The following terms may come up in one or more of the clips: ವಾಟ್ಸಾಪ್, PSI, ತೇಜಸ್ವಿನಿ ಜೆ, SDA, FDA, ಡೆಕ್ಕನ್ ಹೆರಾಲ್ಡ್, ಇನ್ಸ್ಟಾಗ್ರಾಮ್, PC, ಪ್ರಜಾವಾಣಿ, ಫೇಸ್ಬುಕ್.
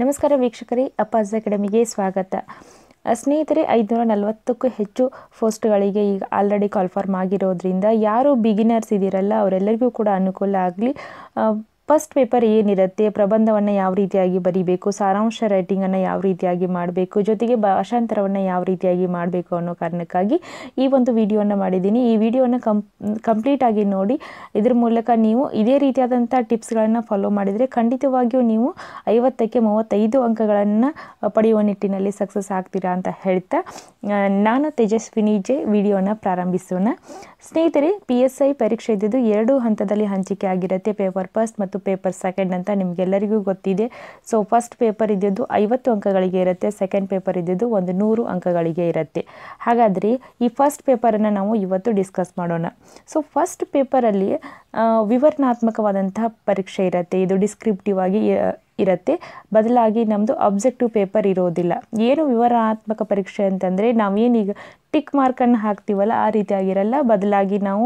ನಮಸ್ಕಾರ ವೀಕ್ಷಕರೇ ಅಪ್ಪಾಜಿ ಅಕಾಡೆಮಿಗೆ ಸ್ವಾಗತ ಸ್ನೇಹಿತರೆ 540 ಕ್ಕೂ ಹೆಚ್ಚು ಪೋಸ್ಟ್ ಗಳಿಗೆ ಈಗ ಆಲ್ರೆಡಿ ಕಾಲ್ ಫಾರ್ಮ್ ಆಗಿರೋದ್ರಿಂದ ಯಾರು ಬಿಗಿನರ್ಸ್ ಇದಿರಲ್ಲ ಅವರೆಲ್ಲರಿಗೂ ಕೂಡ ಅನುಕೂಲ ಆಗಲಿ ಫಸ್ಟ್ ಪೇಪರ್ ಏನಿರುತ್ತೆ ಪ್ರಬಂಧವನ್ನ ಯಾವ ರೀತಿಯಾಗಿ ಬರಿಬೇಕು ಸಾರಾಂಶ ರೈಟಿಂಗ್ ಅನ್ನು ಯಾವ ರೀತಿಯಾಗಿ ಮಾಡಬೇಕು ಜೊತೆಗೆ ಭಾಷಾಂತರವನ್ನ ಯಾವ ರೀತಿಯಾಗಿ ಮಾಡಬೇಕು ಅನ್ನೋ ಕಾರಣಕ್ಕಾಗಿ ಈ ಒಂದು ವಿಡಿಯೋವನ್ನು ಮಾಡಿದ್ದೀನಿ ಈ ವಿಡಿಯೋವನ್ನು ಕಂಪ್ಲೀಟ್ ಆಗಿ ನೋಡಿ ಇದರ ಮೂಲಕ ನೀವು ಇದೇ ರೀತಿಯಾದಂತ ಟಿಪ್ಸ್ ಗಳನ್ನು ಫಾಲೋ ಮಾಡಿದ್ರೆ ಖಂಡಿತವಾಗಿಯೂ ನೀವು 50 ಕ್ಕೆ 35 ಅಂಕಗಳನ್ನು ಪಡೆಯುವ ನಿಟ್ಟಿನಲ್ಲಿ ಸಕ್ಸಸ್ ಆಗ್ತೀರಾ ಅಂತ ಹೇಳ್ತಾ ನಾನು ತೇಜಸ್ವಿನಿ ಜೆ ವಿಡಿಯೋನ ಪ್ರಾರಂಭಿಸೋಣ ಸ್ನೇಹಿತರೆ PSI ಪರೀಕ್ಷೆ ಇದ್ದಿದ್ದು ಎರಡು ಹಂತದಲ್ಲಿ ಹಂಚಿಕೆ ಆಗಿರುತ್ತೆ ಪೇಪರ್ ಫಸ್ಟ್ ಮತ್ತು ಪೇಪರ್ ಸೆಕೆಂಡ್ ಅಂತ ನಿಮಗೆಲ್ಲರಿಗೂ ಗೊತ್ತಿದೆ ಸೋ ಫಸ್ಟ್ ಪೇಪರ್ ಇದ್ದಿದ್ದು 50 ಅಂಕಗಳಿಗೆ ಇರುತ್ತೆ ಸೆಕೆಂಡ್ ಪೇಪರ್ ಇದ್ದಿದ್ದು 100 ಅಂಕಗಳಿಗೆ ಇರುತ್ತೆ ಹಾಗಾದ್ರೆ ಈ ಫಸ್ಟ್ ಪೇಪರ್ ಅನ್ನು ನಾವು ಇವತ್ತು ಡಿಸ್ಕಸ್ ಮಾಡೋಣ ಸೋ ಫಸ್ಟ್ ಪೇಪರ್ ಅಲ್ಲಿ ವಿವರಣಾತ್ಮಕವಾದಂತ ಪರೀಕ್ಷೆ ಇರುತ್ತೆ ಇದು ಡಿಸ್ಕ್ರಿಪ್ಟಿವ್ ಆಗಿ ಇರುತ್ತೆ ಬದಲಾಗಿ ನಮ್ಮದು ಆಬ್ಜೆಕ್ಟಿವ್ ಪೇಪರ್ ಇರೋದಿಲ್ಲ ಏನು ವಿವರಣಾತ್ಮಕ ಪರೀಕ್ಷೆ ಅಂತಂದ್ರೆ ನಾವು ಏನು ಈಗ ಟಿಕ್ ಮಾರ್ಕ್ ಅನ್ನು ಹಾಕ್ತಿವಲ್ಲ ಆ ರೀತಿಯಾಗಿ ಇರಲ್ಲ ಬದಲಾಗಿ ನಾವು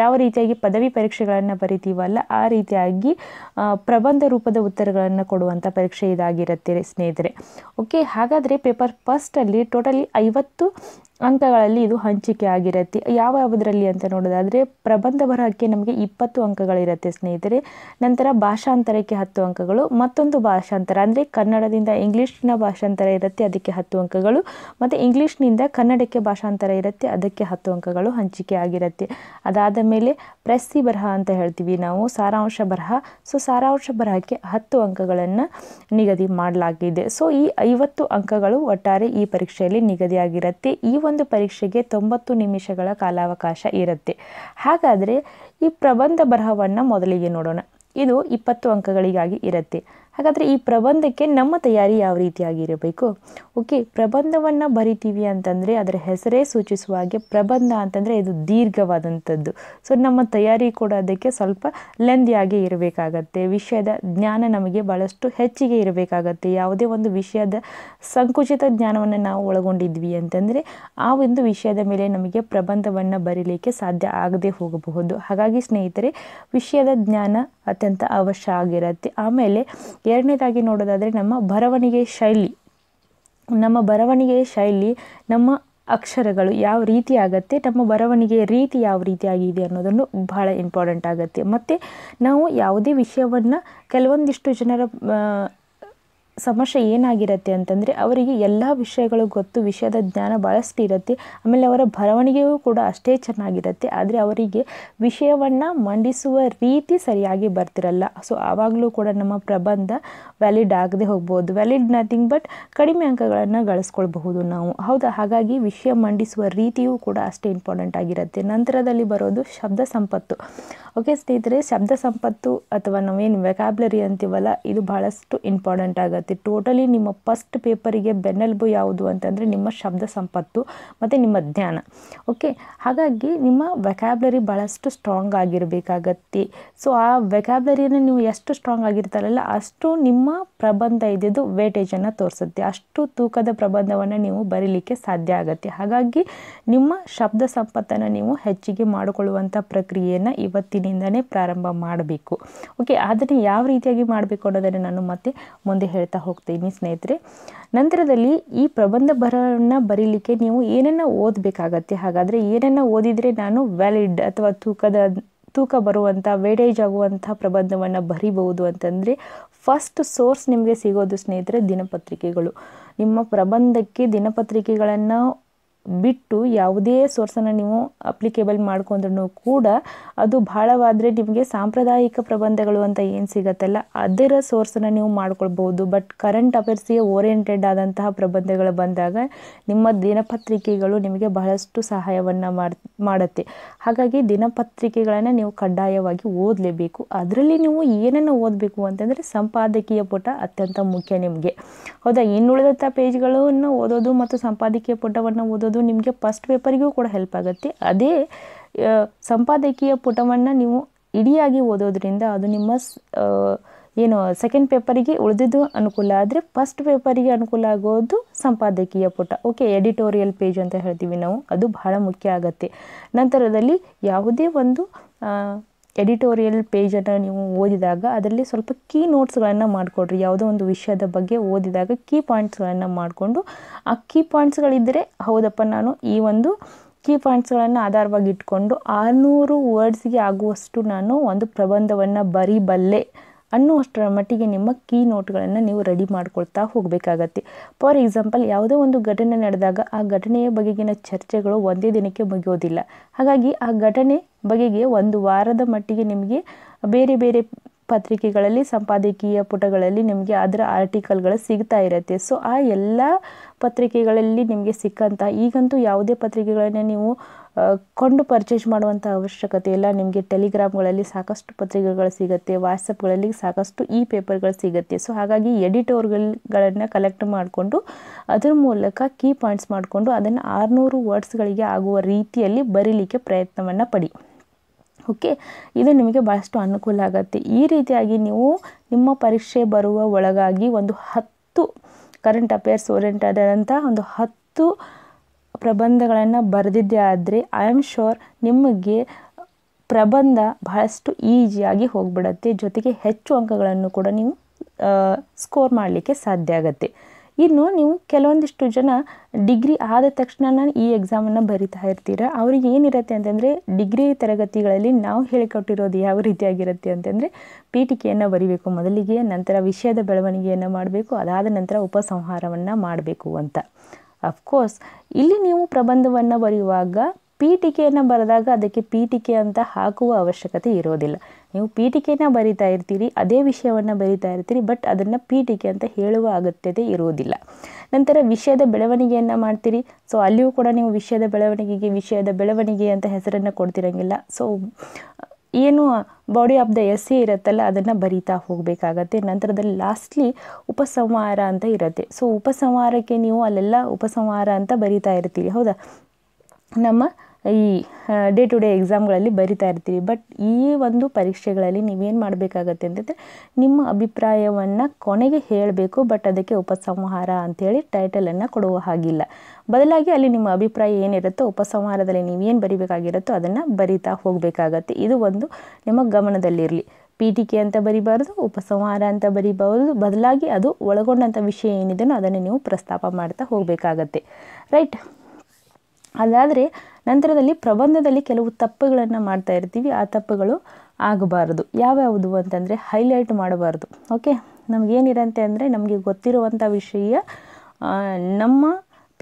ಯಾವ ರೀತಿಯಾಗಿ ಪದವಿ ಪರೀಕ್ಷೆಗಳನ್ನು ಬರಿತೀವಲ್ಲ ಆ ರೀತಿಯಾಗಿ ಪ್ರಬಂಧ ರೂಪದ ಉತ್ತರಗಳನ್ನು ಕೊಡುವಂತ ಪರೀಕ್ಷೆ ಇದಾಗಿರುತ್ತೆ ಸ್ನೇಹಿತರೆ ಓಕೆ ಹಾಗಾದ್ರೆ ಪೇಪರ್ ಫಸ್ಟ್ ಅಲ್ಲಿ ಟೋಟಲಿ 50 ಅಂಕಗಳಲ್ಲಿ ಇದು ಹಂಚಿಕೆ ಆಗಿರುತ್ತೆ ಯಾವ ಯಾವುದರಲ್ಲಿ ಅಂತ ನೋಡೋದಾದ್ರೆ ಪ್ರಬಂಧ ಬರಹಕ್ಕೆ ನಮಗೆ 20 ಅಂಕಗಳು ಇರುತ್ತೆ ಸ್ನೇಹಿತರೆ ನಂತರ ಭಾಷಾಂತರಕ್ಕೆ 10 ಅಂಕಗಳು ಮತ್ತೊಂದು ಭಾಷಾಂತರ ಅಂದ್ರೆ ಕನ್ನಡದಿಂದ ಇಂಗ್ಲಿಷ್ನ ಭಾಷಾಂತರ ಇರುತ್ತೆ ಅದಕ್ಕೆ 10 ಅಂಕಗಳು ಮತ್ತೆ ಇಂಗ್ಲಿಷ್ನಿಂದ ಕನ್ನಡಕ್ಕೆ ಭಾಷಾಂತರ ಇರುತ್ತೆ ಅದಕ್ಕೆ 10 ಅಂಕಗಳು ಹಂಚಿಕೆ ಆಗಿರುತ್ತೆ ಅದಾದ ಮೇಲೆ ಪ್ರಶ್ನೆ ಬರಹ ಅಂತ ಹೇಳ್ತೀವಿ ನಾವು ಸಾರಾಂಶ ಬರಹ ಸೋ ಸಾರಾಂಶ ಬರಹಕ್ಕೆ 10 ಅಂಕಗಳನ್ನು ನಿಗದಿ ಮಾಡಲಾಗಿದೆ ಸೋ ಈ 50 ಅಂಕಗಳು ಒಟ್ಟಾರೆ ಈ ಪರೀಕ್ಷೆಯಲ್ಲಿ ನಿಗದಿಯಾಗಿರುತ್ತೆ ಈ ಒಂದು ಪರೀಕ್ಷೆಗೆ 90 ನಿಮಿಷಗಳ ಕಾಲಾವಕಾಶ ಇರುತ್ತೆ ಹಾಗಾದ್ರೆ ಈ ಪ್ರಬಂಧ ಬರಹವನ್ನ ಮೊದಲಿಗೆ ನೋಡೋಣ ಇದು 20 ಅಂಕಗಳಿಗಾಗಿ ಇರುತ್ತೆ ಹಾಗಾದ್ರೆ ಈ ಪ್ರಬಂಧಕ್ಕೆ ನಮ್ಮ ತಯಾರಿ ಯಾವ ರೀತಿಯಾಗಿ ಇರಬೇಕು ಓಕೆ ಪ್ರಬಂಧವನ್ನ ಬರಿತೀವಿ ಅಂತಂದ್ರೆ ಅದರ ಹೆಸರೇ ಸೂಚಿಸುವ ಹಾಗೆ ಪ್ರಬಂಧ ಅಂತಂದ್ರೆ ಇದು ದೀರ್ಘವಾದಂತದ್ದು ಸೋ ನಮ್ಮ ತಯಾರಿ ಕೂಡ ಅದಕ್ಕೆ ಸ್ವಲ್ಪ ಲೆಂದಿಯಾಗಿ ಇರಬೇಕಾಗುತ್ತೆ ವಿಷಯದ ಜ್ಞಾನ ನಮಗೆ ಬಹಳಷ್ಟು ಹೆಚ್ಚಿಗೆ ಇರಬೇಕಾಗುತ್ತೆ ಯಾವುದೇ ಒಂದು ವಿಷಯದ ಸಂಕುಚಿತ ಜ್ಞಾನವನ್ನ ನಾವು ಒಳಗೊಂಡಿದ್ವಿ ಅಂತಂದ್ರೆ ಆ ಒಂದು ವಿಷಯದ ಮೇಲೆ ನಮಗೆ ಪ್ರಬಂಧವನ್ನ ಬರಿಲಿಕ್ಕೆ ಸಾಧ್ಯ ಆಗದೆ ಹೋಗಬಹುದು ಹಾಗಾಗಿ ಸ್ನೇಹಿತರೆ ವಿಷಯದ ಜ್ಞಾನ ಅತ್ಯಂತ ಅವಶ್ಯ ಆಗಿರುತ್ತೆ ಆಮೇಲೆ ಎರಡನೇದಾಗಿ ನೋಡೋದಾದ್ರೆ ನಮ್ಮ ಬರವಣಿಗೆ ಶೈಲಿ ನಮ್ಮ ಅಕ್ಷರಗಳು ಯಾವ ರೀತಿ ಆಗುತ್ತೆ ನಮ್ಮ ಬರವಣಿಗೆ ರೀತಿ ಯಾವ ರೀತಿಯಾಗಿದೆ ಅನ್ನೋದನ್ನು ಬಹಳ ಇಂಪಾರ್ಟೆಂಟ್ ಆಗುತ್ತೆ ಮತ್ತೆ ನಾವು ಯಾವುದೇ ವಿಷಯವನ್ನು ಕೆಲವೊಂದಿಷ್ಟು ಜನರ ಸಮಸ್ಯೆ ಏನಾಗಿರುತ್ತೆ ಅಂತಂದ್ರೆ ಅವರಿಗೆ ಎಲ್ಲ ವಿಷಯಗಳು ಗೊತ್ತು ವಿಷಯದ ಜ್ಞಾನ ಬಹಳಷ್ಟು ಇರುತ್ತೆ ಆಮೇಲೆ ಅವರ ಬರವಣಿಗೆಯೂ ಕೂಡ ಅಷ್ಟೇ ಚೆನ್ನಾಗಿರುತ್ತೆ ಆದರೆ ಅವರಿಗೆ ವಿಷಯವನ್ನ ಮಂಡಿಸುವ ರೀತಿ ಸರಿಯಾಗಿ ಬರ್ತಿರಲ್ಲ ಸೋ ಆವಾಗಲೂ ಕೂಡ ನಮ್ಮ ಪ್ರಬಂಧ ವ್ಯಾಲಿಡ್ ಆಗದೆ ಹೋಗಬಹುದು ವ್ಯಾಲಿಡ್ ನಥಿಂಗ್ ಬಟ್ ಕಡಿಮೆ ಅಂಕಗಳನ್ನು ಗಳಿಸಿಕೊಳ್ಳಬಹುದು ನಾವು ಹೌದಾ ಹಾಗಾಗಿ ವಿಷಯ ಮಂಡಿಸುವ ರೀತಿಯೂ ಕೂಡ ಅಷ್ಟೇ ಇಂಪಾರ್ಟೆಂಟ್ ಆಗಿರುತ್ತೆ ನಂತರದಲ್ಲಿ ಬರೋದು ಶಬ್ದ ಸಂಪತ್ತು ಓಕೆ ಸ್ನೇಹಿತರೆ ಶಬ್ದ ಸಂಪತ್ತು ಅಥವಾ ನಾವೇನು ವೆಕಾಬ್ಯುಲರಿ ಅಂತೀವಲ್ಲ ಇದು ಬಹಳಷ್ಟು ಇಂಪಾರ್ಟೆಂಟ್ ಆಗುತ್ತೆ ಟೋಟಲಿ ನಿಮ್ಮ ಫಸ್ಟ್ ಪೇಪರ್ ಗೆ ಬೆನ್ನೆಲುಬು ಯಾವುದು ಅಂತಂದ್ರೆ ನಿಮ್ಮ ಶಬ್ದ ಸಂಪತ್ತು ಮತ್ತೆ ನಿಮ್ಮ ಜ್ಞಾನ ಓಕೆ ಹಾಗಾಗಿ ನಿಮ್ಮ ವೆಕಾಬ್ಯುಲರಿ ಬಹಳಷ್ಟು ಸ್ಟ್ರಾಂಗ್ ಆಗಿರಬೇಕಾಗುತ್ತೆ ಸೋ ಆ ವೆಕಾಬ್ಯುಲರಿಯನ್ನು ನೀವು ಎಷ್ಟು ಸ್ಟ್ರಾಂಗ್ ಆಗಿರ್ತಾರಲ್ಲ ಅಷ್ಟು ನಿಮ್ಮ ಪ್ರಬಂಧ ಇದ್ದಿದ್ದು ವೇಟೇಜ್ ಅನ್ನು ತೋರಿಸುತ್ತೆ ಅಷ್ಟು ತೂಕದ ಪ್ರಬಂಧವನ್ನು ನೀವು ಬರೀಲಿಕ್ಕೆ ಸಾಧ್ಯ ಆಗುತ್ತೆ ಹಾಗಾಗಿ ನಿಮ್ಮ ಶಬ್ದ ಸಂಪತ್ತನ್ನು ನೀವು ಹೆಚ್ಚಿಗೆ ಮಾಡಿಕೊಳ್ಳುವಂತ ಪ್ರಕ್ರಿಯೆಯನ್ನು ಇವತ್ತಿನಿಂದನೇ ಪ್ರಾರಂಭ ಮಾಡಬೇಕು ಓಕೆ ಅದನ್ನು ಯಾವ ರೀತಿಯಾಗಿ ಮಾಡಬೇಕು ಅನ್ನೋದನ್ನು ನಾನು ಮತ್ತೆ ಮುಂದೆ ಹೋಗ್ತೀನಿ ಸ್ನೇಹಿತರೆ ನಂತರದಲ್ಲಿ ಈ ಪ್ರಬಂಧ ಬರಹವನ್ನು ಬರೀಲಿಕ್ಕೆ ನೀವು ಏನನ್ನ ಓದಬೇಕಾಗತ್ತೆ ಹಾಗಾದ್ರೆ ಏನನ್ನ ಓದಿದ್ರೆ ನಾನು ವ್ಯಾಲಿಡ್ ಅಥವಾ ತೂಕ ಬರುವಂತ ವೇಟೇಜ್ ಆಗುವಂತ ಪ್ರಬಂಧವನ್ನ ಬರೀಬಹುದು ಅಂತಂದ್ರೆ ಫಸ್ಟ್ ಸೋರ್ಸ್ ನಿಮಗೆ ಸಿಗೋದು ಸ್ನೇಹಿತರೆ ದಿನಪತ್ರಿಕೆಗಳು ನಿಮ್ಮ ಪ್ರಬಂಧಕ್ಕೆ ದಿನಪತ್ರಿಕೆಗಳನ್ನ ಬಿಟ್ಟು ಯಾವುದೇ ಸೋರ್ಸನ್ನು ನೀವು ಅಪ್ಲಿಕೇಬಲ್ ಮಾಡ್ಕೊಂಡ್ರೂ ಕೂಡ ಅದು ಬಹಳವಾದರೆ ನಿಮಗೆ ಸಾಂಪ್ರದಾಯಿಕ ಪ್ರಬಂಧಗಳು ಅಂತ ಏನು ಸಿಗುತ್ತಲ್ಲ ಅದರ ಸೋರ್ಸನ್ನು ನೀವು ಮಾಡ್ಕೊಳ್ಬಹುದು ಬಟ್ ಕರೆಂಟ್ ಅಫೇರ್ಸ್ಗೆ ಓರಿಯೆಂಟೆಡ್ ಆದಂತಹ ಪ್ರಬಂಧಗಳು ಬಂದಾಗ ನಿಮ್ಮ ದಿನಪತ್ರಿಕೆಗಳು ನಿಮಗೆ ಬಹಳಷ್ಟು ಸಹಾಯವನ್ನು ಮಾಡುತ್ತೆ ಹಾಗಾಗಿ ದಿನಪತ್ರಿಕೆಗಳನ್ನು ನೀವು ಕಡ್ಡಾಯವಾಗಿ ಓದಲೇಬೇಕು ಅದರಲ್ಲಿ ನೀವು ಏನನ್ನು ಓದಬೇಕು ಅಂತಂದರೆ ಸಂಪಾದಕೀಯ ಪುಟ ಅತ್ಯಂತ ಮುಖ್ಯ ನಿಮಗೆ ಹೌದಾ ಇನ್ನುಳಿದಂಥ ಪೇಜ್ಗಳನ್ನು ಓದೋದು ಮತ್ತು ಸಂಪಾದಕೀಯ ಪುಟವನ್ನು ಓದೋದು ನಿಮಗೆ ಫಸ್ಟ್ ಪೇಪರ್ಗೂ ಕೂಡ ಹೆಲ್ಪ್ ಆಗುತ್ತೆ ಅದೇ ಸಂಪಾದಕೀಯ ಪುಟವನ್ನು ನೀವು ಇಡಿಯಾಗಿ ಓದೋದ್ರಿಂದ ಅದು ನಿಮ್ಮ ಏನು ಸೆಕೆಂಡ್ ಪೇಪರಿಗೆ ಉಳಿದಿದ್ದು ಅನುಕೂಲ ಆದರೆ ಫಸ್ಟ್ ಪೇಪರಿಗೆ ಅನುಕೂಲ ಆಗೋದು ಸಂಪಾದಕೀಯ ಪುಟ ಓಕೆ ಎಡಿಟೋರಿಯಲ್ ಪೇಜ್ ಅಂತ ಹೇಳ್ತೀವಿ ನಾವು ಅದು ಬಹಳ ಮುಖ್ಯ ಆಗುತ್ತೆ ನಂತರದಲ್ಲಿ ಯಾವುದೇ ಒಂದು editorial page ಅನ್ನು ನೀವು ಓದಿದಾಗ ಅದರಲ್ಲಿ ಸ್ವಲ್ಪ ಕೀ ನೋಟ್ಸ್ ಗಳನ್ನು ಮಾಡ್ಕೊಡ್ರಿ ಯಾವುದೋ ಒಂದು ವಿಷಯದ ಬಗ್ಗೆ ಓದಿದಾಗ ಕೀ ಪಾಯಿಂಟ್ಸ್ ಗಳನ್ನು ಮಾಡ್ಕೊಂಡು ಆ ಕೀ ಪಾಯಿಂಟ್ಸ್ ಗಳು ಇದ್ದರೆ ಹೌದಪ್ಪ ನಾನು ಈ ಒಂದು ಕೀ ಪಾಯಿಂಟ್ಸ್ ಗಳನ್ನು ಆಧಾರವಾಗಿ ಇಟ್ಕೊಂಡು 600 ವರ್ಡ್ಸ್ ಗೆ ಆಗುವಷ್ಟು ನಾನು ಒಂದು ಪ್ರಬಂಧವನ್ನ ಬರಿಬಲ್ಲೆ ಅನ್ನುವಷ್ಟರ ಮಟ್ಟಿಗೆ ನಿಮ್ಮ ಕೀ ನೋಟ್ ಗಳನ್ನು ನೀವು ರೆಡಿ ಮಾಡ್ಕೊಳ್ತಾ ಹೋಗಬೇಕಾಗುತ್ತೆ ಫಾರ್ ಎಕ್ಸಾಂಪಲ್ ಯಾವುದೋ ಒಂದು ಘಟನೆ ನಡೆದಾಗ ಆ ಘಟನೆಯ ಬಗೆಗಿನ ಚರ್ಚೆಗಳು ಒಂದೇ ದಿನಕ್ಕೆ ಮುಗಿಯೋದಿಲ್ಲ ಹಾಗಾಗಿ ಆ ಘಟನೆ ಬಗೆಗೆ ಒಂದು ವಾರದ ಮಟ್ಟಿಗೆ ನಿಮಗೆ ಬೇರೆ ಬೇರೆ ಪತ್ರಿಕೆಗಳಲ್ಲಿ ಸಂಪಾದಕೀಯ ಪುಟಗಳಲ್ಲಿ ನಿಮಗೆ ಅದರ ಆರ್ಟಿಕಲ್ ಗಳು ಸಿಗ್ತಾ ಇರುತ್ತೆ ಸೋ ಆ ಎಲ್ಲ ಪತ್ರಿಕೆಗಳಲ್ಲಿ ನಿಮಗೆ ಸಿಕ್ಕಂತ ಈಗಂತೂ ಯಾವುದೇ ಪತ್ರಿಕೆಗಳನ್ನು ನೀವು ಕೊಂಡು ಪರ್ಚೇಸ್ ಮಾಡುವಂತ ಅವಶ್ಯಕತೆ ಇಲ್ಲ ನಿಮಗೆ ಟೆಲಿಗ್ರಾಮ್ ಗಳಲ್ಲಿ ಸಾಕಷ್ಟು ಪತ್ರಿಕೆಗಳು ಸಿಗುತ್ತೆ ವಾಟ್ಸಾಪ್ ಗಳಲ್ಲಿ ಸಾಕಷ್ಟು ಈ ಪೇಪರ್ ಗಳು ಸಿಗುತ್ತೆ ಸೋ ಹಾಗಾಗಿ ಎಡಿಟರ್ ಗಳನ್ನು ಕಲೆಕ್ಟ್ ಮಾಡ್ಕೊಂಡು ಅದರ ಮೂಲಕ ಕೀ ಪಾಯಿಂಟ್ಸ್ ಮಾಡ್ಕೊಂಡು ಅದನ್ನ 600 ವರ್ಡ್ಸ್ ಗಳಿಗೆ ಆಗುವ ರೀತಿಯಲ್ಲಿ ಬರಿಲಿಕ್ಕೆ ಪ್ರಯತ್ನವನ್ನ ಪಡಿ ಓಕೆ ಇದು ನಿಮಗೆ ಬಹಳಷ್ಟು ಅನುಕೂಲ ಆಗುತ್ತೆ ಈ ರೀತಿಯಾಗಿ ನೀವು ನಿಮ್ಮ ಪರೀಕ್ಷೆ ಬರುವ ಒಳಗಾಗಿ ಒಂದು 10 ಕರೆಂಟ್ ಅಫೇರ್ಸ್ ಓರಿಯೆಂಟೆಡ್ ಅಂತ ಒಂದು 10 ಪ್ರಬಂಧಗಳನ್ನು ಬರೆದಿದ್ದೆ ಆದರೆ ಐ ಆಮ್ ಶೂರ್ ನಿಮಗೆ ಪ್ರಬಂಧ ಬಹಳಷ್ಟು ಈಜಿಯಾಗಿ ಹೋಗಿಬಿಡುತ್ತೆ ಜೊತೆಗೆ ಹೆಚ್ಚು ಅಂಕಗಳನ್ನು ಕೂಡ ನೀವು ಸ್ಕೋರ್ ಮಾಡಲಿಕ್ಕೆ ಸಾಧ್ಯ ಆಗುತ್ತೆ ಇನ್ನು ನೀವು ಕೆಲವೊಂದಿಷ್ಟು ಜನ ಡಿಗ್ರಿ ಆದ ತಕ್ಷಣ ನಾನು ಈ ಎಕ್ಸಾಮ್ ಅನ್ನು ಬರಿತಾ ಇರ್ತೀರಾ ಅವರಿಗೆ ಏನಿರುತ್ತೆ ಅಂತಂದ್ರೆ ಡಿಗ್ರಿ ತರಗತಿಗಳಲ್ಲಿ ನಾವು ಹೇಳಿಕೊಟ್ಟಿರೋದು ಯಾವ ರೀತಿಯಾಗಿರುತ್ತೆ ಅಂತಂದ್ರೆ ಪೀಠಿಕೆಯನ್ನು ಬರಿಬೇಕು ಮೊದಲಿಗೆ ನಂತರ ವಿಷಯದ ಬೆಳವಣಿಗೆಯನ್ನು ಮಾಡಬೇಕು ಅದಾದ ನಂತರ ಉಪಸಂಹಾರವನ್ನು ಮಾಡಬೇಕು ಅಂತ ಆಫ್ ಕೋರ್ಸ್ ಇಲ್ಲಿ ನೀವು ಪ್ರಬಂಧವನ್ನು ಬರೆಯುವಾಗ ಪೀಠಿಕೆಯನ್ನು ಬರೆದಾಗ ಅದಕ್ಕೆ ಪೀಠಿಕೆ ಅಂತ ಹಾಕುವ ಅವಶ್ಯಕತೆ ಇರೋದಿಲ್ಲ ನೀವು ಪೀಠಿಕೆಯನ್ನು ಬರಿತಾ ಇರ್ತೀರಿ ಅದೇ ವಿಷಯವನ್ನು ಬರಿತಾ ಇರ್ತೀರಿ ಬಟ್ ಅದನ್ನ ಪೀಠಿಕೆ ಅಂತ ಹೇಳುವ ಅಗತ್ಯತೆ ಇರೋದಿಲ್ಲ ನಂತರ ವಿಷಯದ ಬೆಳವಣಿಗೆಯನ್ನು ಮಾಡ್ತೀರಿ ಸೋ ಅಲ್ಲಿಯೂ ಕೂಡ ನೀವು ವಿಷಯದ ಬೆಳವಣಿಗೆಗೆ ವಿಷಯದ ಬೆಳವಣಿಗೆ ಅಂತ ಹೆಸರನ್ನು ಕೊಡ್ತಿರಂಗಿಲ್ಲ ಸೋ ಏನು ಬಾಡಿ ಆಫ್ ದ ಎಸ್ಸೆ ಇರುತ್ತಲ್ಲ ಅದನ್ನ ಬರಿತಾ ಹೋಗಬೇಕಾಗುತ್ತೆ ನಂತರದಲ್ಲಿ ಲಾಸ್ಟ್ಲಿ ಉಪಸಂಹಾರ ಅಂತ ಇರುತ್ತೆ ಸೋ ಉಪಸಂಹಾರಕ್ಕೆ ನೀವು ಅಲ್ಲೆಲ್ಲ ಉಪಸಂಹಾರ ಅಂತ ಬರಿತಾ ಇರ್ತೀರಿ ಹೌದಾ ನಮ್ಮ ಈ ಡೇ ಟು ಡೇ ಎಕ್ಸಾಮ್ ಗಳಲ್ಲಿ ಬರಿತಾ ಇರ್ತೀವಿ ಬಟ್ ಈ ಒಂದು ಪರೀಕ್ಷೆಗಳಲ್ಲಿ ನೀವು ಏನು ಮಾಡಬೇಕಾಗುತ್ತೆ ಅಂತಂದ್ರೆ ನಿಮ್ಮ ಅಭಿಪ್ರಾಯವನ್ನ ಕೊನೆಗೆ ಹೇಳಬೇಕು ಬಟ್ ಅದಕ್ಕೆ ಉಪಸಂಹಾರ ಅಂತ ಹೇಳಿ ಟೈಟಲ್ ಅನ್ನು ಕೊಡುವ ಹಾಗಿಲ್ಲ ಬದಲಾಗಿ ಅಲ್ಲಿ ನಿಮ್ಮ ಅಭಿಪ್ರಾಯ ಏನಿರುತ್ತೋ ಉಪಸಂಹಾರದಲ್ಲಿ ನೀವು ಏನು ಬರಿಬೇಕಾಗಿರುತ್ತೋ ಅದನ್ನ ಬರಿತಾ ಹೋಗಬೇಕಾಗುತ್ತೆ ಇದು ಒಂದು ನಿಮ್ಮ ಗಮನದಲ್ಲಿ ಇರಲಿ ಪೀಠಿಕೆ ಅಂತ ಬರಿಬಾರದು ಉಪಸಂಹಾರ ಅಂತ ಬರಿಬಾರದು ಬದಲಾಗಿ ಅದು ಒಳಗೊಂಡಂತ ವಿಷಯ ಏನಿದೆನೋ ಅದನ್ನು ನೀವು ಪ್ರಸ್ತಾಪ ಮಾಡ್ತಾ ಹೋಗಬೇಕಾಗುತ್ತೆ ರೈಟ್ ಅದಾದರೆ ನಂತರದಲ್ಲಿ ಪ್ರಬಂಧದಲ್ಲಿ ಕೆಲವು ತಪ್ಪುಗಳನ್ನು ಮಾಡ್ತಾ ಇರ್ತೀವಿ ಆ ತಪ್ಪುಗಳು ಆಗಬಾರದು ಯಾವ್ಯಾವುದು ಅಂತಂದರೆ ಹೈಲೈಟ್ ಮಾಡಬಾರ್ದು ಓಕೆ ನಮಗೇನಿರಂತೆ ಅಂದರೆ ನಮಗೆ ಗೊತ್ತಿರುವಂಥ ವಿಷಯ ನಮ್ಮ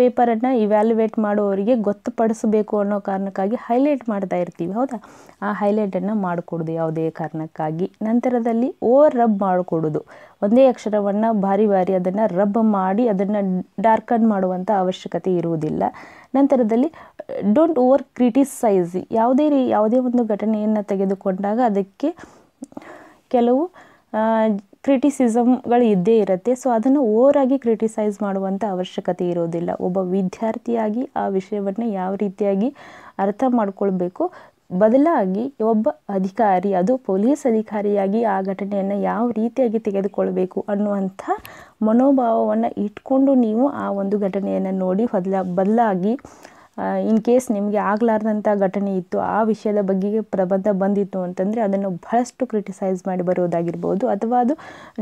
ಪೇಪರನ್ನು ಇವ್ಯಾಲ್ಯುವೇಟ್ ಮಾಡೋರಿಗೆ ಗೊತ್ತುಪಡಿಸಬೇಕು ಅನ್ನೋ ಕಾರಣಕ್ಕಾಗಿ ಹೈಲೈಟ್ ಮಾಡ್ತಾ ಇರ್ತೀವಿ ಹೌದಾ ಆ ಹೈಲೈಟನ್ನು ಮಾಡಿಕೊಡೋದು ಯಾವುದೇ ಕಾರಣಕ್ಕಾಗಿ ನಂತರದಲ್ಲಿ ಓವರ್ ರಬ್ ಮಾಡಿಕೊಡೋದು ಒಂದೇ ಅಕ್ಷರವನ್ನು ಭಾರಿ ಭಾರಿ ಅದನ್ನು ರಬ್ ಮಾಡಿ ಅದನ್ನು ಡಾರ್ಕನ್ ಮಾಡುವಂಥ ಅವಶ್ಯಕತೆ ಇರುವುದಿಲ್ಲ ನಂತರದಲ್ಲಿ ಡೋಂಟ್ ಓವರ್ ಕ್ರಿಟಿಸೈಸ್ ಯಾವುದೇ ಒಂದು ಘಟನೆಯನ್ನು ತೆಗೆದುಕೊಂಡಾಗ ಅದಕ್ಕೆ ಕೆಲವು ಕ್ರಿಟಿಸಿಸಮ್ಗಳು ಇದ್ದೇ ಇರುತ್ತೆ ಸೋ ಅದನ್ನು ಓವರ್ ಆಗಿ ಕ್ರಿಟಿಸೈಸ್ ಮಾಡುವಂತ ಅವಶ್ಯಕತೆ ಇರೋದಿಲ್ಲ ಒಬ್ಬ ವಿದ್ಯಾರ್ಥಿಯಾಗಿ ಆ ವಿಷಯವನ್ನು ಯಾವ ರೀತಿಯಾಗಿ ಅರ್ಥ ಮಾಡಿಕೊಳ್ಳಬೇಕು ಬದಲಾಗಿ ಒಬ್ಬ ಅಧಿಕಾರಿ ಅದು ಪೊಲೀಸ್ ಅಧಿಕಾರಿಯಾಗಿ ಆ ಘಟನೆಯನ್ನು ಯಾವ ರೀತಿಯಾಗಿ ತೆಗೆದುಕೊಳ್ಳಬೇಕು ಅನ್ನುವಂಥ ಮನೋಭಾವವನ್ನು ಇಟ್ಕೊಂಡು ನೀವು ಆ ಒಂದು ಘಟನೆಯನ್ನು ನೋಡಿ ಬದಲಾಗಿ ಇನ್ ಕೇಸ್ ನಿಮಗೆ ಆಗಲಾರ್ದಂಥ ಘಟನೆ ಇತ್ತು ಆ ವಿಷಯದ ಬಗ್ಗೆ ಪ್ರಬಂಧ ಬಂದಿತ್ತು ಅಂತಂದರೆ ಅದನ್ನು ಬಹಳಷ್ಟು ಕ್ರಿಟಿಸೈಸ್ ಮಾಡಿ ಬರೋದಾಗಿರ್ಬೋದು ಅಥವಾ ಅದು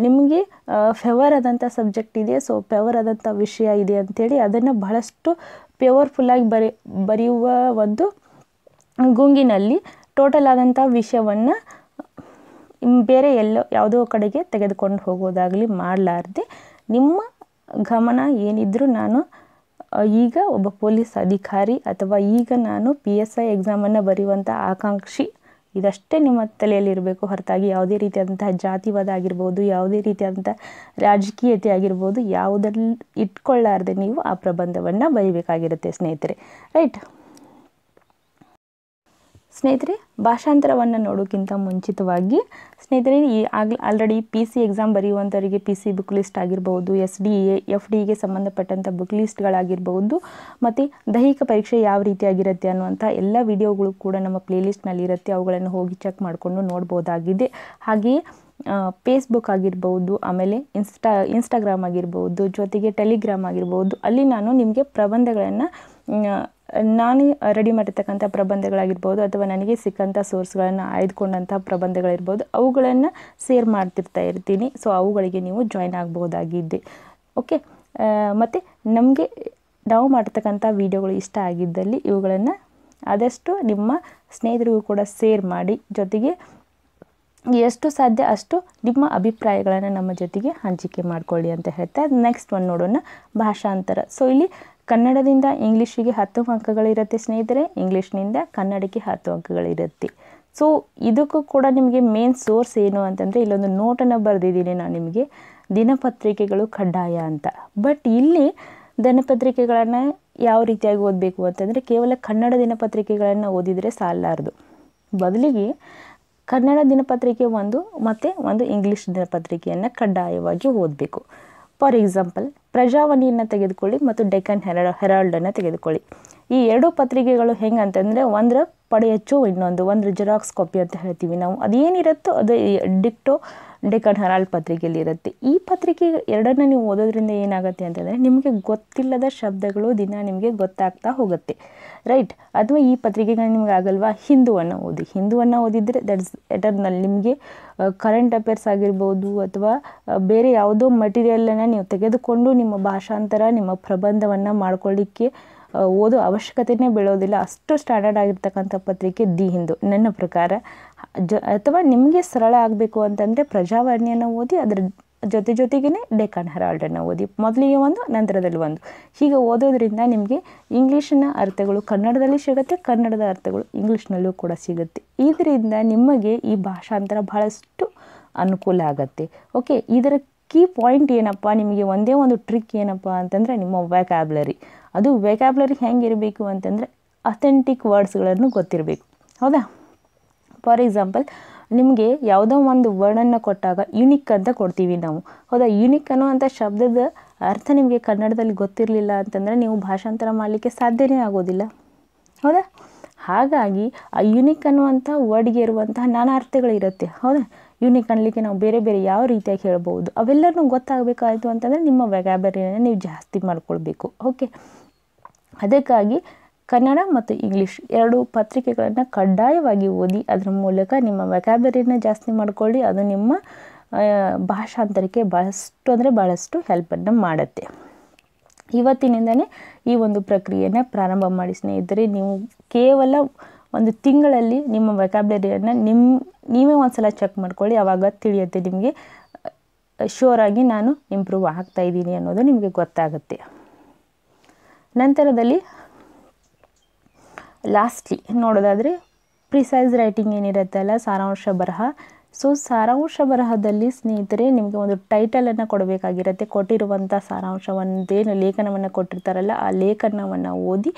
ನಿಮಗೆ ಫೇವರ್ ಆದಂಥ ಸಬ್ಜೆಕ್ಟ್ ಇದೆ ಸೊ ಫೇವರ್ ಆದಂಥ ವಿಷಯ ಇದೆ ಅಂಥೇಳಿ ಅದನ್ನು ಬಹಳಷ್ಟು ಪವರ್ಫುಲ್ಲಾಗಿ ಬರೆಯುವ ಒಂದು ಗುಂಗಿನಲ್ಲಿ ಟೋಟಲ್ ಆದಂಥ ವಿಷಯವನ್ನು ಬೇರೆ ಯಾವುದೋ ಕಡೆಗೆ ತೆಗೆದುಕೊಂಡು ಹೋಗೋದಾಗಲಿ ಮಾಡಲಾರ್ದೆ ನಿಮ್ಮ ಗಮನ ಏನಿದ್ರೂ ನಾನು ಈಗ ಒಬ್ಬ ಪೊಲೀಸ್ ಅಧಿಕಾರಿ ಅಥವಾ ಈಗ ನಾನು PSI ಎಕ್ಸಾಮನ್ನು ಬರೆಯುವಂಥ ಆಕಾಂಕ್ಷಿ ಇದಷ್ಟೇ ನಿಮ್ಮ ತಲೆಯಲ್ಲಿ ಇರಬೇಕು ಹೊರತಾಗಿ ಯಾವುದೇ ರೀತಿಯಾದಂತಹ ಜಾತಿವಾದ ಆಗಿರ್ಬೋದು ಯಾವುದೇ ರೀತಿಯಾದಂಥ ರಾಜಕೀಯತೆ ಆಗಿರ್ಬೋದು ಯಾವುದರಲ್ಲಿ ಇಟ್ಕೊಳ್ಳಾರ್ದೆ ನೀವು ಆ ಪ್ರಬಂಧವನ್ನು ಬರೀಬೇಕಾಗಿರುತ್ತೆ ಸ್ನೇಹಿತರೆ ರೈಟ್ ಸ್ನೇಹಿತರೆ ಭಾಷಾಂತರವನ್ನು ನೋಡೋಕ್ಕಿಂತ ಮುಂಚಿತವಾಗಿ ಸ್ನೇಹಿತರೆ ಆಲ್ರೆಡಿ PC ಎಕ್ಸಾಮ್ ಬರೆಯುವಂಥವರಿಗೆ PC ಬುಕ್ ಲಿಸ್ಟ್ ಆಗಿರ್ಬೋದು SDA FDA ಸಂಬಂಧಪಟ್ಟಂಥ ಬುಕ್ ಲಿಸ್ಟ್ಗಳಾಗಿರ್ಬೋದು ಮತ್ತು ದೈಹಿಕ ಪರೀಕ್ಷೆ ಯಾವ ರೀತಿಯಾಗಿರುತ್ತೆ ಅನ್ನುವಂಥ ಎಲ್ಲ ವಿಡಿಯೋಗಳು ಕೂಡ ನಮ್ಮ ಪ್ಲೇಲಿಸ್ಟ್ನಲ್ಲಿ ಇರುತ್ತೆ ಅವುಗಳನ್ನು ಹೋಗಿ ಚೆಕ್ ಮಾಡಿಕೊಂಡು ನೋಡ್ಬೋದಾಗಿದೆ ಹಾಗೆಯೇ ಫೇಸ್ಬುಕ್ ಆಗಿರ್ಬೋದು ಆಮೇಲೆ ಇನ್ಸ್ಟಾಗ್ರಾಮ್ ಆಗಿರ್ಬೋದು ಜೊತೆಗೆ ಟೆಲಿಗ್ರಾಮ್ ಆಗಿರ್ಬೋದು ಅಲ್ಲಿ ನಾನು ನಿಮಗೆ ಪ್ರಬಂಧಗಳನ್ನು ನಾನು ರೆಡಿ ಮಾಡಿರ್ತಕ್ಕಂತ ಪ್ರಬಂಧಗಳಾಗಿರಬಹುದು ಅಥವಾ ನನಗೆ ಸಿಕ್ಕಂತ ಸೋರ್ಸ್ ಗಳನ್ನು ಆಯ್ದುಕೊಂಡಂತ ಪ್ರಬಂಧಗಳಿರಬಹುದು ಅವುಗಳನ್ನು ಶೇರ್ ಮಾಡ್ತಿರ್ತಾ ಇರ್ತೀನಿ ಸೋ ಅವುಗಳಿಗೆ ನೀವು ಜಾಯಿನ್ ಆಗಬಹುದಾಗಿದೆ ಓಕೆ ಮತ್ತೆ ನಮಗೆ ನಾವು ಮಾಡ್ತಕ್ಕಂತ ವಿಡಿಯೋಗಳು ಇಷ್ಟ ಆಗಿದ್ದಲ್ಲಿ ಇವುಗಳನ್ನು ಆದಷ್ಟು ನಿಮ್ಮ ಸ್ನೇಹಿತರಿಗೂ ಕೂಡ ಶೇರ್ ಮಾಡಿ ಜೊತೆಗೆ ಎಷ್ಟು ಸಾಧ್ಯ ಅಷ್ಟು ನಿಮ್ಮ ಅಭಿಪ್ರಾಯಗಳನ್ನು ನಮ್ಮ ಜೊತೆಗೆ ಹಂಚಿಕೆ ಮಾಡಿಕೊಳ್ಳಿ ಅಂತ ಹೇಳ್ತಾ ನೆಕ್ಸ್ಟ್ ಒನ್ ನೋಡೋಣ ಭಾಷಾಂತರ ಸೋ ಇಲ್ಲಿ ಕನ್ನಡದಿಂದ ಇಂಗ್ಲಿಷಿಗೆ 10 ಅಂಕಗಳು ಇರುತ್ತೆ ಸ್ನೇಹಿತರೆ ಇಂಗ್ಲಿಷಿನಿಂದ ಕನ್ನಡಕ್ಕೆ 10 ಅಂಕಗಳು ಇರುತ್ತೆ ಸೋ ಇದಕ್ಕೂ ಕೂಡ ನಿಮಗೆ ಮೇನ್ ಸೋರ್ಸ್ ಏನು ಅಂತಂದ್ರೆ ಇಲ್ಲೊಂದು ನೋಟ್ ಅನ್ನು ಬರೆದಿದ್ದೀನಿ ನಾನು ನಿಮಗೆ ದಿನಪತ್ರಿಕೆಗಳು ಕಡ್ಡಾಯ ಅಂತ ಬಟ್ ಇಲ್ಲಿ ದಿನಪತ್ರಿಕೆಗಳನ್ನು ಯಾವ ರೀತಿಯಾಗಿ ಓದಬೇಕು ಅಂತಂದ್ರೆ ಕೇವಲ ಕನ್ನಡ ದಿನಪತ್ರಿಕೆಗಳನ್ನು ಓದಿದರೆ ಸಾಲದು ಬದಲಿಗೆ ಕನ್ನಡ ದಿನಪತ್ರಿಕೆ ಒಂದು ಮತ್ತೆ ಒಂದು ಇಂಗ್ಲಿಷ್ ದಿನಪತ್ರಿಕೆಯನ್ನು ಕಡ್ಡಾಯವಾಗಿ ಓದಬೇಕು ಫಾರ್ ಎಕ್ಸಾಂಪಲ್ ಪ್ರಜಾವಾಣಿಯನ್ನು ತೆಗೆದುಕೊಳ್ಳಿ ಮತ್ತು ಡೆಕ್ಕನ್ ಹೆರಾಲ್ಡ್ ಅನ್ನು ತೆಗೆದುಕೊಳ್ಳಿ ಈ ಎರಡು ಪತ್ರಿಕೆಗಳು ಹೆಂಗೆ ಅಂತಂದ್ರೆ ಒಂದರ ಪಡೆಯಚ್ಚು ಇನ್ನೊಂದು ಒಂದರ ಜೆರಾಕ್ಸ್ ಕಾಪಿ ಅಂತ ಹೇಳ್ತೀವಿ ನಾವು ಅದೇನಿರುತ್ತೋ ಅದು ಡಿಕ್ಟೋ ಡೆಕ್ಕನ್ ಹೆರಾಲ್ಡ್ ಪತ್ರಿಕೆಯಲ್ಲಿ ಇರುತ್ತೆ ಈ ಪತ್ರಿಕೆ ಎರಡನ್ನ ನೀವು ಓದೋದ್ರಿಂದ ಏನಾಗುತ್ತೆ ಅಂತಂದರೆ ನಿಮಗೆ ಗೊತ್ತಿಲ್ಲದ ಶಬ್ದಗಳು ದಿನ ನಿಮಗೆ ಗೊತ್ತಾಗ್ತಾ ಹೋಗುತ್ತೆ ರೈಟ್ ಅಥವಾ ಈ ಪತ್ರಿಕೆಗಳು ನಿಮಗೆ ಆಗಲ್ವಾ ಹಿಂದುವನ್ನು ಓದಿ ಹಿಂದುವನ್ನು ಓದಿದರೆ ದಟ್ಸ್ ಎಟರ್ನಲ್ ನಿಮಗೆ ಕರೆಂಟ್ ಅಫೇರ್ಸ್ ಆಗಿರ್ಬೋದು ಅಥವಾ ಬೇರೆ ಯಾವುದೋ ಮಟೀರಿಯಲನ್ನು ನೀವು ತೆಗೆದುಕೊಂಡು ನಿಮ್ಮ ಭಾಷಾಂತರ ನಿಮ್ಮ ಪ್ರಬಂಧವನ್ನು ಮಾಡ್ಕೊಳ್ಳಿಕ್ಕೆ ಓದೋ ಅವಶ್ಯಕತೆನೇ ಬೀಳೋದಿಲ್ಲ ಅಷ್ಟು ಸ್ಟ್ಯಾಂಡರ್ಡ್ ಆಗಿರ್ತಕ್ಕಂಥ ಪತ್ರಿಕೆ ದಿ ಹಿಂದೂ ನನ್ನ ಪ್ರಕಾರ ಅಥವಾ ನಿಮಗೆ ಸರಳ ಆಗಬೇಕು ಅಂತಂದರೆ ಪ್ರಜಾವಾಣಿಯನ್ನು ಓದಿ ಅದರ ಜೊತೆ ಜೊತೆಗೇ ಡೆಕ್ಕನ್ ಹೆರಾಲ್ಡನ್ನು ಓದಿ ಮೊದಲಿಗೆ ಒಂದು ನಂತರದಲ್ಲಿ ಒಂದು ಹೀಗೆ ಓದೋದ್ರಿಂದ ನಿಮಗೆ ಇಂಗ್ಲೀಷಿನ ಅರ್ಥಗಳು ಕನ್ನಡದಲ್ಲಿ ಸಿಗುತ್ತೆ ಕನ್ನಡದ ಅರ್ಥಗಳು ಇಂಗ್ಲೀಷ್ನಲ್ಲೂ ಕೂಡ ಸಿಗುತ್ತೆ ಇದರಿಂದ ನಿಮಗೆ ಈ ಭಾಷಾಂತರ ಬಹಳಷ್ಟು ಅನುಕೂಲ ಆಗುತ್ತೆ ಓಕೆ ಇದರ ಕೀ ಪಾಯಿಂಟ್ ಏನಪ್ಪ ನಿಮಗೆ ಒಂದೇ ಒಂದು ಟ್ರಿಕ್ ಏನಪ್ಪ ಅಂತಂದರೆ ನಿಮ್ಮ ವ್ಯಾಕ್ಯಾಬ್ಲರಿ ಅದು ವ್ಯಾಕ್ಯಾಬ್ಲರಿ ಹೆಂಗಿರಬೇಕು ಅಂತಂದರೆ ಅಥೆಂಟಿಕ್ ವರ್ಡ್ಸ್ಗಳನ್ನು ಗೊತ್ತಿರಬೇಕು ಹೌದಾ ಫಾರ್ ಎಕ್ಸಾಂಪಲ್ ನಿಮಗೆ ಯಾವುದೋ ಒಂದು ವರ್ಡನ್ನು ಕೊಟ್ಟಾಗ ಯುನಿಕ್ ಅಂತ ಕೊಡ್ತೀವಿ ನಾವು ಹೌದಾ ಯುನಿಕ್ ಅನ್ನುವಂಥ ಶಬ್ದದ ಅರ್ಥ ನಿಮಗೆ ಕನ್ನಡದಲ್ಲಿ ಗೊತ್ತಿರಲಿಲ್ಲ ಅಂತಂದರೆ ನೀವು ಭಾಷಾಂತರ ಮಾಡಲಿಕ್ಕೆ ಸಾಧ್ಯವೇ ಆಗೋದಿಲ್ಲ ಹೌದಾ ಹಾಗಾಗಿ ಆ ಯುನಿಕ್ ಅನ್ನುವಂಥ ವರ್ಡ್ಗೆ ಇರುವಂತಹ ನಾನಾ ಅರ್ಥಗಳಿರುತ್ತೆ ಹೌದಾ ಯುನಿಕ್ ಅನ್ನಲಿಕ್ಕೆ ನಾವು ಬೇರೆ ಬೇರೆ ಯಾವ ರೀತಿಯಾಗಿ ಹೇಳ್ಬೋದು ಅವೆಲ್ಲರೂ ಗೊತ್ತಾಗಬೇಕಾಯಿತು ಅಂತಂದರೆ ನಿಮ್ಮ ವ್ಯಾಕ್ಯಾಬ್ಲರಿಯನ್ನು ನೀವು ಜಾಸ್ತಿ ಮಾಡ್ಕೊಳ್ಬೇಕು ಓಕೆ ಅದಕ್ಕಾಗಿ ಕನ್ನಡ ಮತ್ತು ಇಂಗ್ಲೀಷ್ ಎರಡು ಪತ್ರಿಕೆಗಳನ್ನು ಕಡ್ಡಾಯವಾಗಿ ಓದಿ ಅದರ ಮೂಲಕ ನಿಮ್ಮ ವ್ಯಾಕ್ಯಾಬ್ಲರಿಯನ್ನು ಜಾಸ್ತಿ ಮಾಡಿಕೊಳ್ಳಿ ಅದು ನಿಮ್ಮ ಭಾಷಾಂತರಕ್ಕೆ ಭಾಳಷ್ಟು ಅಂದರೆ ಭಾಳಷ್ಟು ಹೆಲ್ಪನ್ನು ಮಾಡುತ್ತೆ ಇವತ್ತಿನಿಂದಲೇ ಈ ಒಂದು ಪ್ರಕ್ರಿಯೆಯನ್ನು ಪ್ರಾರಂಭ ಮಾಡಿ ಸ್ನೇಹಿತರೆ ನೀವು ಕೇವಲ ಒಂದು ತಿಂಗಳಲ್ಲಿ ನಿಮ್ಮ ವ್ಯಾಕ್ಯಾಬ್ಲರಿಯನ್ನು ನೀವೇ ಒಂದು ಸಲ ಚೆಕ್ ಮಾಡ್ಕೊಳ್ಳಿ ಆವಾಗ ತಿಳಿಯುತ್ತೆ ನಿಮಗೆ ಶೋರಾಗಿ ನಾನು ಇಂಪ್ರೂವ್ ಆಗ್ತಾಯಿದ್ದೀನಿ ಅನ್ನೋದು ನಿಮಗೆ ಗೊತ್ತಾಗುತ್ತೆ ನಂತರದಲ್ಲಿ ಲಾಸ್ಟ್ಲಿ ನೋಡೋದಾದರೆ ಪ್ರಿಸೈಸ್ ರೈಟಿಂಗ್ ಏನಿರುತ್ತಲ್ಲ ಸಾರಾಂಶ ಬರಹ ಸೊ ಸಾರಾಂಶ ಬರಹದಲ್ಲಿ ಸ್ನೇಹಿತರೆ ನಿಮಗೆ ಒಂದು ಟೈಟಲನ್ನು ಕೊಡಬೇಕಾಗಿರುತ್ತೆ ಕೊಟ್ಟಿರುವಂಥ ಸಾರಾಂಶವನ್ನೇನು ಲೇಖನವನ್ನು ಕೊಟ್ಟಿರ್ತಾರಲ್ಲ ಆ ಲೇಖನವನ್ನು ಓದಿ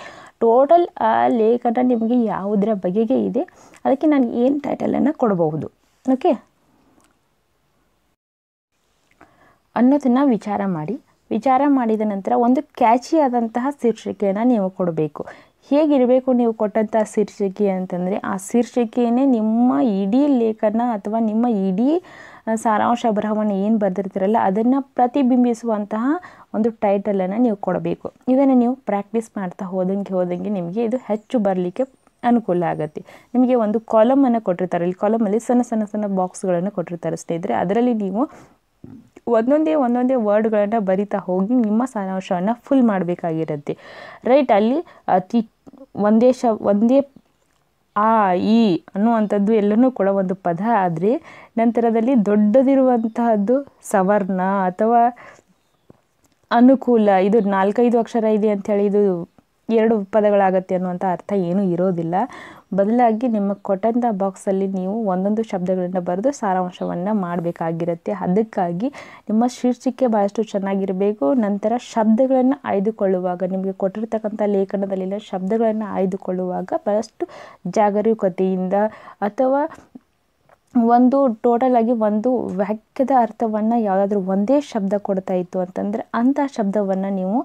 ಟೋಟಲ್ ಆ ಲೇಖನ ನಿಮಗೆ ಯಾವುದರ ಬಗೆಗೆ ಇದೆ ಅದಕ್ಕೆ ನಾನು ಏನು ಟೈಟಲನ್ನು ಕೊಡಬಹುದು ಓಕೆ ಅನ್ನೋದನ್ನು ವಿಚಾರ ಮಾಡಿದ ನಂತರ ಒಂದು ಕ್ಯಾಚಿಯಾದಂತಹ ಶೀರ್ಷಿಕೆಯನ್ನು ನೀವು ಕೊಡಬೇಕು ಹೇಗಿರಬೇಕು ನೀವು ಕೊಟ್ಟಂಥ ಶೀರ್ಷಿಕೆ ಅಂತಂದರೆ ಆ ಶೀರ್ಷಿಕೆಯೇ ನಿಮ್ಮ ಇಡೀ ಲೇಖನ ಅಥವಾ ನಿಮ್ಮ ಇಡೀ ಸಾರಾಂಶ ಬರಹವನ್ನು ಏನು ಬರೆದಿರ್ತೀರಲ್ಲ ಅದನ್ನು ಪ್ರತಿಬಿಂಬಿಸುವಂತಹ ಒಂದು ಟೈಟಲನ್ನು ನೀವು ಕೊಡಬೇಕು ಇದನ್ನು ನೀವು ಪ್ರಾಕ್ಟೀಸ್ ಮಾಡ್ತಾ ಹೋದಂಗೆ ನಿಮಗೆ ಇದು ಹೆಚ್ಚು ಬರಲಿಕ್ಕೆ ಅನುಕೂಲ ಆಗುತ್ತೆ ನಿಮಗೆ ಒಂದು ಕಾಲಮನ್ನು ಕೊಟ್ಟಿರ್ತಾರೆ ಇಲ್ಲಿ ಕಾಲಮಲ್ಲಿ ಸಣ್ಣ ಬಾಕ್ಸ್ಗಳನ್ನು ಕೊಟ್ಟಿರ್ತಾರೆ ಸ್ನೇಹಿತರೆ ಅದರಲ್ಲಿ ನೀವು ಒಂದೊಂದೇ ವರ್ಡ್ಗಳನ್ನು ಬರಿತಾ ಹೋಗಿ ನಿಮ್ಮ ಸಾರಾಂಶವನ್ನು ಫುಲ್ ಮಾಡಬೇಕಾಗಿರುತ್ತೆ ರೈಟ್ ಅಲ್ಲಿ ಅತಿ ಒಂದೇ ಆ ಈ ಅನ್ನುವಂಥದ್ದು ಎಲ್ಲನೂ ಕೂಡ ಒಂದು ಪದ ಆದರೆ ನಂತರದಲ್ಲಿ ದೊಡ್ಡದಿರುವಂತಹದ್ದು ಸವರ್ಣ ಅಥವಾ ಅನುಕೂಲ ಇದು 4-5 ಅಕ್ಷರ ಇದೆ ಅಂಥೇಳಿ ಇದು 2 ಪದಗಳಾಗತ್ತೆ ಅನ್ನುವಂಥ ಅರ್ಥ ಏನೂ ಇರೋದಿಲ್ಲ ಬದಲಾಗಿ ನಿಮ್ಮ ಕೊಟ್ಟಂಥ ಬಾಕ್ಸಲ್ಲಿ ನೀವು ಒಂದೊಂದು ಶಬ್ದಗಳನ್ನು ಬರೆದು ಸಾರಾಂಶವನ್ನು ಮಾಡಬೇಕಾಗಿರುತ್ತೆ ಅದಕ್ಕಾಗಿ ನಿಮ್ಮ ಶೀರ್ಷಿಕೆ ಭಾಳಷ್ಟು ಚೆನ್ನಾಗಿರಬೇಕು ನಂತರ ಶಬ್ದಗಳನ್ನು ಆಯ್ದುಕೊಳ್ಳುವಾಗ ನಿಮಗೆ ಕೊಟ್ಟಿರ್ತಕ್ಕಂಥ ಲೇಖನದಲ್ಲಿನ ಶಬ್ದಗಳನ್ನು ಆಯ್ದುಕೊಳ್ಳುವಾಗ ಭಾಳಷ್ಟು ಜಾಗರೂಕತೆಯಿಂದ ಅಥವಾ ಒಂದು ಟೋಟಲ್ ಆಗಿ ಒಂದು ವಾಕ್ಯದ ಅರ್ಥವನ್ನು ಯಾವುದಾದ್ರೂ ಒಂದೇ ಶಬ್ದ ಕೊಡ್ತಾ ಇತ್ತು ಅಂತಂದರೆ ಅಂಥ ಶಬ್ದವನ್ನು ನೀವು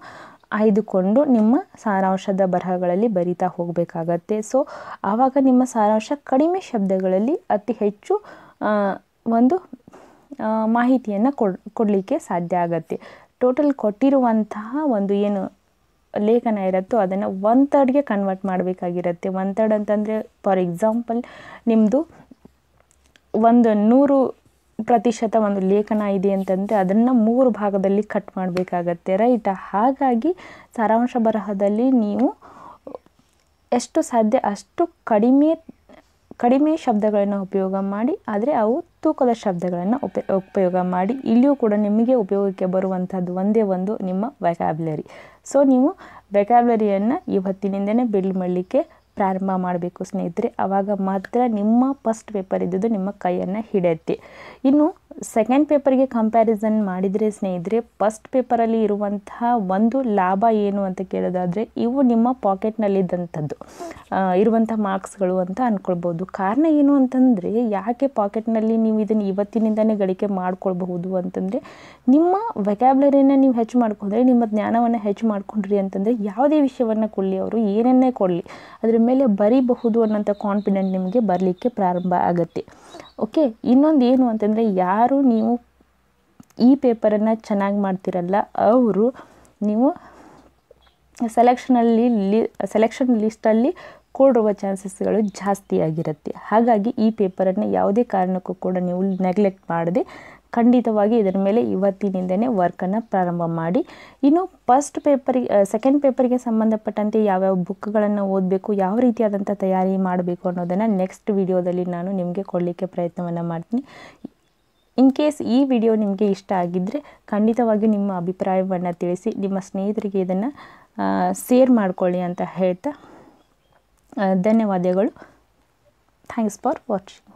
ಆಯ್ದುಕೊಂಡು ನಿಮ್ಮ ಸಾರಾಂಶದ ಬರಹಗಳಲ್ಲಿ ಬರಿತಾ ಹೋಗಬೇಕಾಗತ್ತೆ ಸೊ ಆವಾಗ ನಿಮ್ಮ ಸಾರಾಂಶ ಕಡಿಮೆ ಶಬ್ದಗಳಲ್ಲಿ ಅತಿ ಹೆಚ್ಚು ಒಂದು ಮಾಹಿತಿಯನ್ನು ಕೊಡಲಿಕ್ಕೆ ಸಾಧ್ಯ ಆಗುತ್ತೆ ಟೋಟಲ್ ಕೊಟ್ಟಿರುವಂತಹ ಒಂದು ಏನು ಲೇಖನ ಇರುತ್ತೋ ಅದನ್ನು 1/3ಗೆ ಕನ್ವರ್ಟ್ ಮಾಡಬೇಕಾಗಿರುತ್ತೆ. 1/3 ಅಂತಂದರೆ ಫಾರ್ ಎಕ್ಸಾಂಪಲ್ ನಿಮ್ಮದು 100% ಒಂದು ಲೇಖನ ಇದೆ ಅಂತಂದರೆ ಅದನ್ನು 3 ಭಾಗದಲ್ಲಿ ಕಟ್ ಮಾಡಬೇಕಾಗತ್ತೆ, ರೈಟ್? ಹಾಗಾಗಿ ಸಾರಾಂಶ ಬರಹದಲ್ಲಿ ನೀವು ಎಷ್ಟು ಸಾಧ್ಯ ಅಷ್ಟು ಕಡಿಮೆ ಶಬ್ದಗಳನ್ನು ಉಪಯೋಗ ಮಾಡಿ, ಆದರೆ ಅವು ತೂಕದ ಶಬ್ದಗಳನ್ನು ಉಪಯೋಗ ಮಾಡಿ. ಇಲ್ಲಿಯೂ ಕೂಡ ನಿಮಗೆ ಉಪಯೋಗಕ್ಕೆ ಬರುವಂಥದ್ದು ಒಂದೇ ಒಂದು ನಿಮ್ಮ ವ್ಯಾಕ್ಯಾಬ್ಯುಲರಿ. ಸೊ ನೀವು ವ್ಯಾಕ್ಯಾಬ್ಯುಲರಿಯನ್ನು ಇವತ್ತಿನಿಂದನೇ ಬಿಲ್ಡ್ ಮಾಡಲಿಕ್ಕೆ ಪ್ರಾರಂಭ ಮಾಡಬೇಕು ಸ್ನೇಹಿತರೆ. ಆವಾಗ ಮಾತ್ರ ನಿಮ್ಮ ಫಸ್ಟ್ ಪೇಪರ್ ಇದ್ದಿದ್ದು ನಿಮ್ಮ ಕೈಯನ್ನು ಹಿಡಿಯುತ್ತೆ. ಇನ್ನು ಸೆಕೆಂಡ್ ಪೇಪರ್ಗೆ ಕಂಪ್ಯಾರಿಸನ್ ಮಾಡಿದರೆ ಸ್ನೇಹಿತರೆ, ಫಸ್ಟ್ ಪೇಪರಲ್ಲಿ ಇರುವಂತಹ ಒಂದು ಲಾಭ ಏನು ಅಂತ ಕೇಳೋದಾದರೆ ಇವು ನಿಮ್ಮ ಪಾಕೆಟ್ನಲ್ಲಿದ್ದಂಥದ್ದು ಇರುವಂಥ ಮಾರ್ಕ್ಸ್ಗಳು ಅಂತ ಅಂದ್ಕೊಳ್ಬೋದು. ಕಾರಣ ಏನು ಅಂತಂದರೆ, ಯಾಕೆ ಪಾಕೆಟ್ನಲ್ಲಿ ನೀವು ಇದನ್ನು ಇವತ್ತಿನಿಂದನೇ ಗಳಿಕೆ ಮಾಡ್ಕೊಳ್ಬಹುದು ಅಂತಂದರೆ, ನಿಮ್ಮ ವ್ಯಾಕ್ಯಾಬ್ಯುಲರಿಯನ್ನು ನೀವು ಹೆಚ್ಚು ಮಾಡ್ಕೊಂಡ್ರೆ, ನಿಮ್ಮ ಜ್ಞಾನವನ್ನು ಹೆಚ್ಚು ಮಾಡ್ಕೊಂಡ್ರಿ ಅಂತಂದರೆ ಯಾವುದೇ ವಿಷಯವನ್ನು ಕೊಡಲಿ, ಅವರು ಏನನ್ನೇ ಕೊಡಲಿ, ಅದರ ಮೇಲೆ ಬರೀಬಹುದು ಅನ್ನೋಂಥ ಕಾನ್ಫಿಡೆಂಟ್ ನಿಮಗೆ ಬರಲಿಕ್ಕೆ ಪ್ರಾರಂಭ ಆಗುತ್ತೆ. ಓಕೆ, ಇನ್ನೊಂದು ಏನು ಅಂತಂದರೆ, ಯಾರು ನೀವು ಈ ಪೇಪರನ್ನು ಚೆನ್ನಾಗಿ ಮಾಡ್ತಿರಲ್ಲ ಅವರು ನೀವು ಸೆಲೆಕ್ಷನ್ ಲಿಸ್ಟಲ್ಲಿ ಕೂಡಿರುವ ಚಾನ್ಸಸ್ಗಳು ಜಾಸ್ತಿ ಆಗಿರುತ್ತೆ. ಹಾಗಾಗಿ ಈ ಪೇಪರನ್ನು ಯಾವುದೇ ಕಾರಣಕ್ಕೂ ಕೂಡ ನೀವು ನೆಗ್ಲೆಕ್ಟ್ ಮಾಡದೆ ಖಂಡಿತವಾಗಿ ಇದರ ಮೇಲೆ ಇವತ್ತಿನಿಂದನೇ ವರ್ಕನ್ನು ಪ್ರಾರಂಭ ಮಾಡಿ. ಇನ್ನು ಸೆಕೆಂಡ್ ಪೇಪರ್ಗೆ ಸಂಬಂಧಪಟ್ಟಂತೆ ಯಾವ್ಯಾವ ಬುಕ್ಗಳನ್ನು ಓದಬೇಕು, ಯಾವ ರೀತಿಯಾದಂಥ ತಯಾರಿ ಮಾಡಬೇಕು ಅನ್ನೋದನ್ನು ನೆಕ್ಸ್ಟ್ ವಿಡಿಯೋದಲ್ಲಿ ನಾನು ನಿಮಗೆ ಕೊಡಲಿಕ್ಕೆ ಪ್ರಯತ್ನವನ್ನು ಮಾಡ್ತೀನಿ. ಇನ್ ಕೇಸ್ ಈ ವಿಡಿಯೋ ನಿಮಗೆ ಇಷ್ಟ ಆಗಿದ್ದರೆ ಖಂಡಿತವಾಗಿ ನಿಮ್ಮ ಅಭಿಪ್ರಾಯವನ್ನು ತಿಳಿಸಿ, ನಿಮ್ಮ ಸ್ನೇಹಿತರಿಗೆ ಇದನ್ನು ಶೇರ್ ಮಾಡಿಕೊಳ್ಳಿ ಅಂತ ಹೇಳ್ತಾ ಧನ್ಯವಾದಗಳು. Thanks for watching.